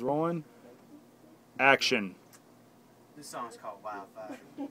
Rolling. Action. This song's called Wildfire.